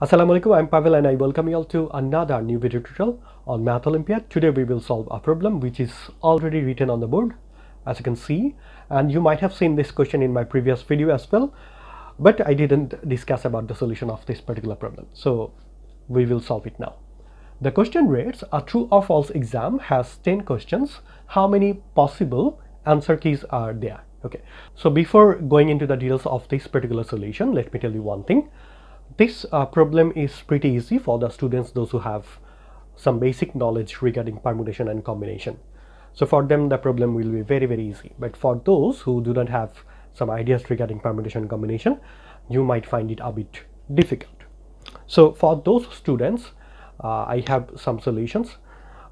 Assalamu alaikum, I'm Pavel and I welcome you all to another new video tutorial on Math Olympiad. Today we will solve a problem which is already written on the board, as you can see, and you might have seen this question in my previous video as well, but I didn't discuss about the solution of this particular problem. So we will solve it now. The question reads, a true or false exam has 10 questions. How many possible answer keys are there? Okay, so before going into the details of this particular solution, let me tell you one thing. This problem is pretty easy for the students, those who have some basic knowledge regarding permutation and combination. So for them the problem will be very, very easy, but for those who do not have some ideas regarding permutation and combination, you might find it a bit difficult. So for those students I have some solutions,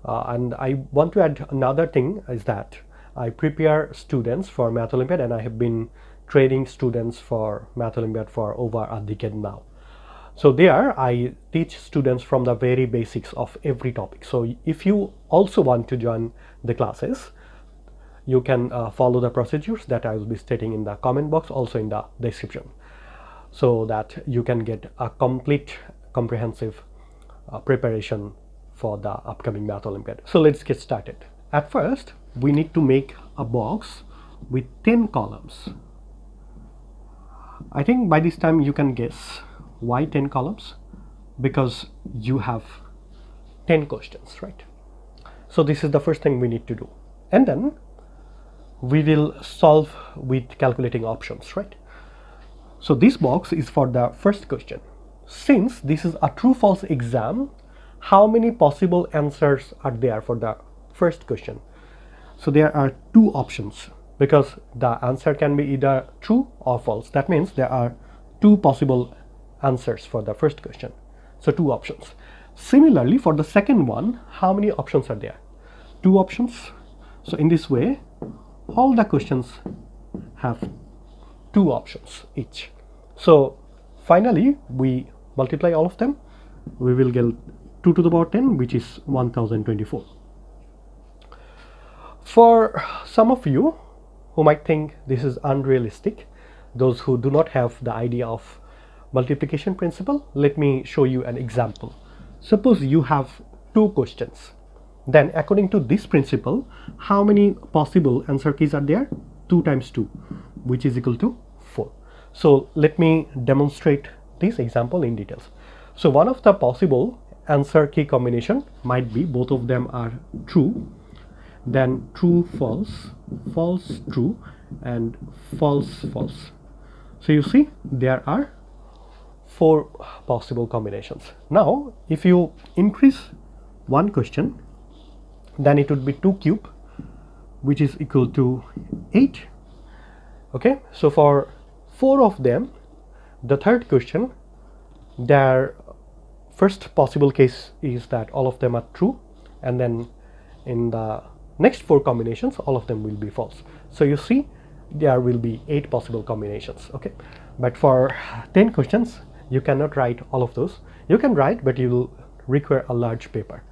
and I want to add another thing is that I prepare students for Math Olympiad, and I have been training students for Math Olympiad for over a decade now. So there I teach students from the very basics of every topic. So if you also want to join the classes, you can follow the procedures that I will be stating in the comment box, also in the description, so that you can get a complete comprehensive preparation for the upcoming Math Olympiad. So let's get started. At first we need to make a box with 10 columns. I think by this time you can guess why 10 columns, because you have 10 questions, right? So this is the first thing we need to do, and then we will solve with calculating options, right? So this box is for the first question. Since this is a true false exam, how many possible answers are there for the first question? So there are two options, because the answer can be either true or false. That means there are two possible answers for the first question, so two options. Similarly for the second one, how many options are there? Two options. So in this way all the questions have two options each. So finally we multiply all of them, we will get 2 to the power 10, which is 1024. For some of you who might think this is unrealistic, those who do not have the idea of multiplication principle, let me show you an example. Suppose you have two questions, then according to this principle, how many possible answer keys are there? 2 times 2, which is equal to 4. So let me demonstrate this example in details. So one of the possible answer key combination might be both of them are true, then true false, false true, and false false. So you see there are 4 possible combinations. Now if you increase one question, then it would be 2 cubed, which is equal to 8. Okay, so for 4 of them, the third question, their first possible case is that all of them are true, and then in the next 4 combinations all of them will be false. So you see there will be 8 possible combinations. Okay, but for 10 questions you cannot write all of those. You can write, but you will require a large paper.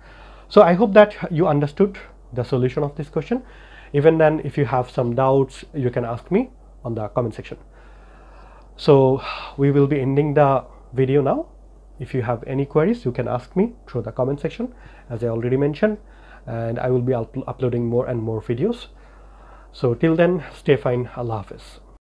So I hope that you understood the solution of this question. Even then, if you have some doubts, you can ask me on the comment section. So we will be ending the video now. If you have any queries, you can ask me through the comment section, as I already mentioned, and I will be uploading more and more videos. So till then, stay fine. Allah Hafiz.